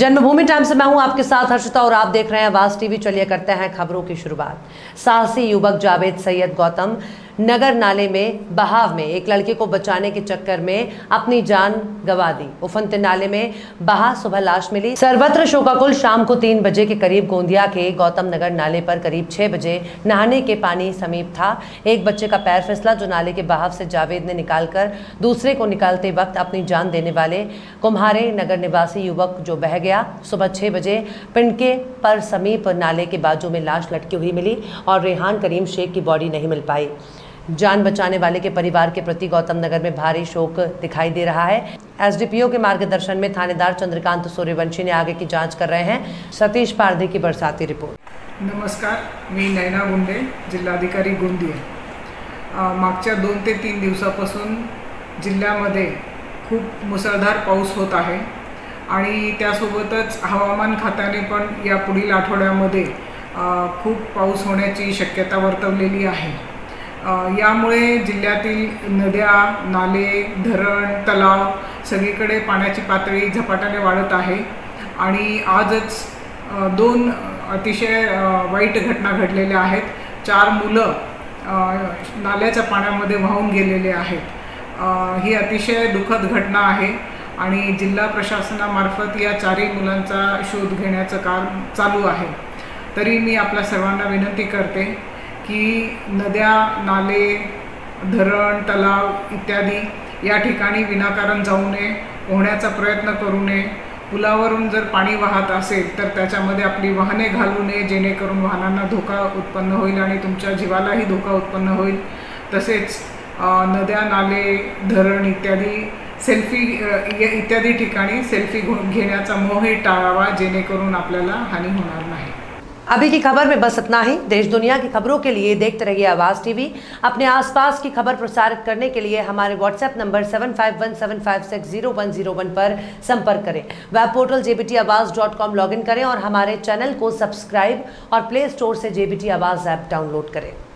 जन्मभूमि time से मैं हूं आपके साथ हर्षिता और आप देख रहे हैं आवाज़ टीवी। चलिए करते हैं खबरों की शुरुआत। साहसी युवक जावेद सैयद गौतम नगर नाले में बहाव में एक लड़के को बचाने के चक्कर में अपनी जान गंवा दी। उफनते नाले में बहा, सुबह लाश मिली। सर्वत्र शोकाकुल। शाम को 3 बजे के करीब गोंदिया के गौतम नगर नाले पर करीब 6 बजे नहाने के पानी समीप था। एक बच्चे का पैर फिसला जो नाले के बहाव से जावेद ने निकालकर दूसरे को निकालते वक्त अपनी जान देने वाले कुम्हारे नगर निवासी युवक जो बह गया। सुबह 6 बजे पिंडके पर समीप नाले के बाजू में लाश लटकी हुई मिली और रेहान करीम शेख की बॉडी नहीं मिल पाई। जान बचाने वाले के परिवार के प्रति गौतम नगर में भारी शोक दिखाई दे रहा है। एसडीपीओ के मार्गदर्शन में थानेदार चंद्रकांत सूर्यवंशी ने आगे की जांच कर रहे हैं। सतीश पारदे की बरसाती रिपोर्ट। नमस्कार, मी नयना मुंडे, जिल्हाधिकारी गोंदिया। मागच्या 2 ते 3 दिवसापासून जिल्ह्यामध्ये खूप मुसळधार पाऊस होत आहे आणि त्यासोबतच हवामान खात्याने पण या पुढील आठवड्यामध्ये खूप पाऊस होण्याची शक्यता वर्तवलेली आहे। यामुळे जिल्ह्यातील नद्या, नाले, धरण, तलाव सगळीकडे पाण्याची पातळी झपाट्याने वाढत आहे आणि आजच 2 अतिशय वाईट घटना घडलेल्या आहेत। 4 मुलं नाल्याच्या पाण्यामध्ये वाहून गेलेले आहेत। ही अतिशय दुःखद घटना आहे आणि जिल्हा प्रशासनामार्फत या 4ही मुलांचा शोध घेण्याचं काम चालू आहे। तरी मी आपल्या सर्वांना विनंती करते की नद्या, नाले, धरण, तलाव इत्यादी या ठिकाणी विनाकारण जाऊ नये, पोहण्याचा प्रयत्न करू नये। पुलावरून जर पाणी वाहत असेल तर त्याच्यामध्ये आपली वाहने घालू नये, जेणेकरून वाहनांना धोका उत्पन्न होईल आणि तुमच्या जीवालाही धोका उत्पन्न होईल। तसेच नद्या, नाले, धरण इत्यादी इत्यादी ठिकाणी सेल्फी घेण्याचा मोहही टाळावा, जेणेकरून आपल्याला हानी होणार नाही। अभी की खबर में बस इतना ही। देश दुनिया की खबरों के लिए देखते रहिए आवाज़ टीवी। अपने आसपास की खबर प्रसारित करने के लिए हमारे व्हाट्सएप नंबर 7517560101 पर संपर्क करें। वेब पोर्टल JBT आवाज़.com लॉगिन करें और हमारे चैनल को सब्सक्राइब और प्ले स्टोर से JBT आवाज़ ऐप डाउनलोड करें।